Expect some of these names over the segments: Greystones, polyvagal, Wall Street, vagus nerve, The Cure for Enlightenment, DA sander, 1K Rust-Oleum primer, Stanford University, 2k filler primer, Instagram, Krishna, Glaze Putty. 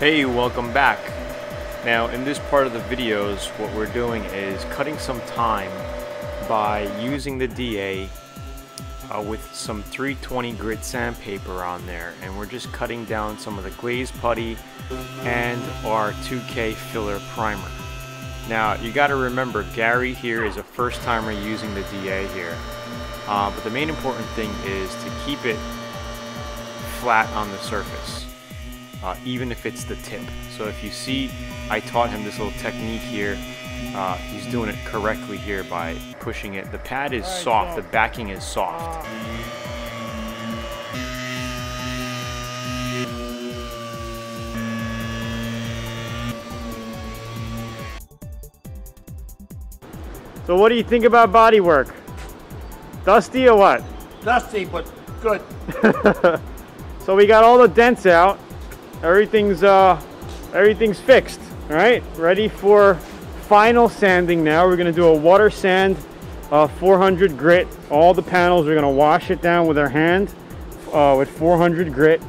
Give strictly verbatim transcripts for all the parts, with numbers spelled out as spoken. Hey, welcome back. Now in this part of the videos, what we're doing is cutting some time by using the D A uh, with some three twenty grit sandpaper on there, and we're just cutting down some of the glaze putty and our two K filler primer. Now you got to remember, Gary here is a first timer using the D A here, uh, but the main important thing is to keep it flat on the surface. Uh, even if it's the tip. So if you see, I taught him this little technique here. Uh, he's doing it correctly here by pushing it. The pad is soft, the backing is soft. So what do you think about body work? Dusty or what? Dusty, but good. So we got all the dents out. Everything's uh, everything's fixed, all right? Ready for final sanding now. We're gonna do a water sand, uh, four hundred grit. All the panels, we're gonna wash it down with our hand uh, with four hundred grit.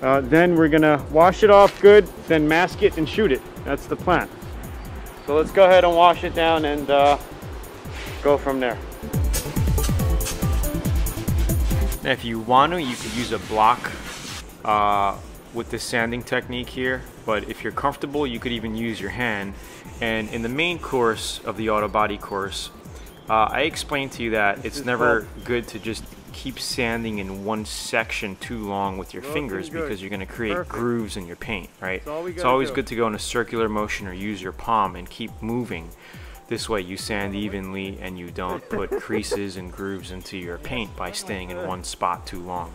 Uh, then we're gonna wash it off good, then mask it and shoot it. That's the plan. So let's go ahead and wash it down and uh, go from there. Now if you want to, you could use a block uh, with the sanding technique here, but if you're comfortable, you could even use your hand. And in the main course of the auto body course, uh, I explained to you that it's never good to just keep sanding in one section too long with your fingers, because you're gonna create Perfect. grooves in your paint, right? It's always good to go in a circular motion or use your palm and keep moving. This way you sand evenly and you don't put creases and grooves into your paint by staying in one spot too long.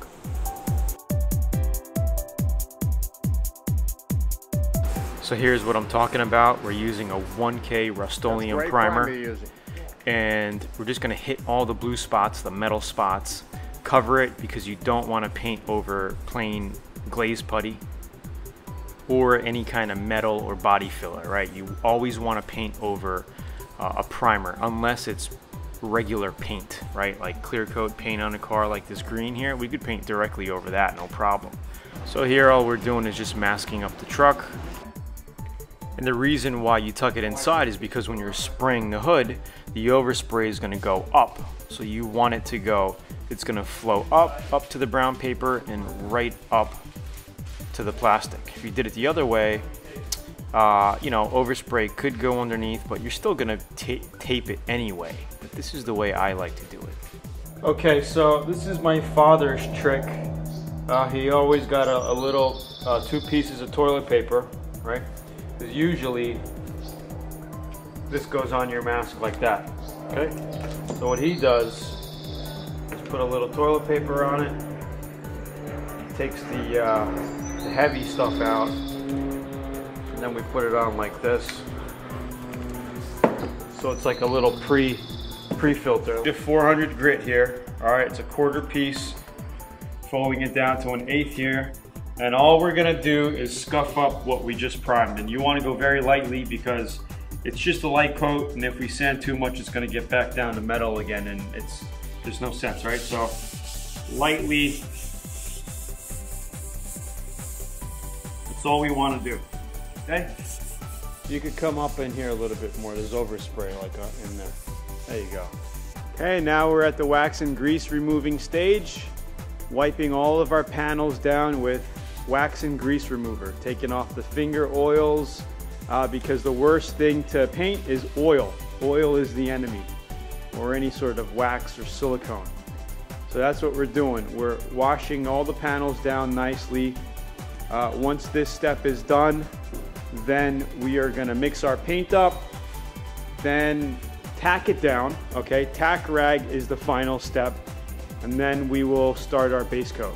So here's what I'm talking about. We're using a one K Rust-Oleum primer, primer and we're just gonna hit all the blue spots, the metal spots, cover it, because you don't wanna paint over plain glaze putty or any kind of metal or body filler, right? You always wanna paint over uh, a primer, unless it's regular paint, right? Like clear coat paint on a car like this green here, we could paint directly over that, no problem. So here all we're doing is just masking up the truck. And the reason why you tuck it inside is because when you're spraying the hood, the overspray is gonna go up. So you want it to go, it's gonna flow up, up to the brown paper and right up to the plastic. If you did it the other way, uh, you know, overspray could go underneath, but you're still gonna ta tape it anyway. But this is the way I like to do it. Okay, so this is my father's trick. Uh, he always got a, a little, uh, two pieces of toilet paper, right? Usually this goes on your mask like that, okay? So what he does is put a little toilet paper on it, takes the, uh, the heavy stuff out, and then we put it on like this. So it's like a little pre, pre-filter. The four hundred grit here, all right, it's a quarter piece, folding it down to an eighth here. And all we're gonna do is scuff up what we just primed. And you wanna go very lightly, because it's just a light coat, and if we sand too much, it's gonna get back down to metal again, and it's, there's no sense, right? So lightly, that's all we wanna do, okay? You could come up in here a little bit more. There's overspray like in there. There you go. Okay, now we're at the wax and grease removing stage, wiping all of our panels down with wax and grease remover, taking off the finger oils, uh, because the worst thing to paint is oil. Oil is the enemy, or any sort of wax or silicone. So that's what we're doing. We're washing all the panels down nicely. Uh, once this step is done, then we are gonna mix our paint up, then tack it down, okay? Tack rag is the final step, and then we will start our base coat.